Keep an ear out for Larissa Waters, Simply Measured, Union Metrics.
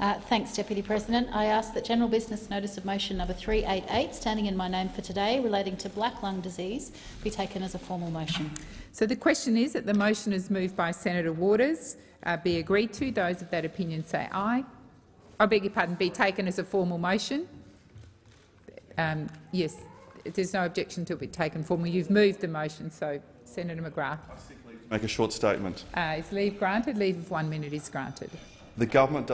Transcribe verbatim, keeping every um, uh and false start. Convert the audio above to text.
Uh, thanks, Deputy President. I ask that General Business Notice of Motion number three eighty-eight, standing in my name for today, relating to black lung disease, be taken as a formal motion. So the question is that the motion is moved by Senator Waters, uh, be agreed to. Those of that opinion say aye. I beg your pardon, be taken as a formal motion. Um, yes, there's no objection to it being taken formally. You've moved the motion, so Senator McGrath. I seek leave to make a short statement. Uh, is leave granted? Leave of one minute is granted. The government.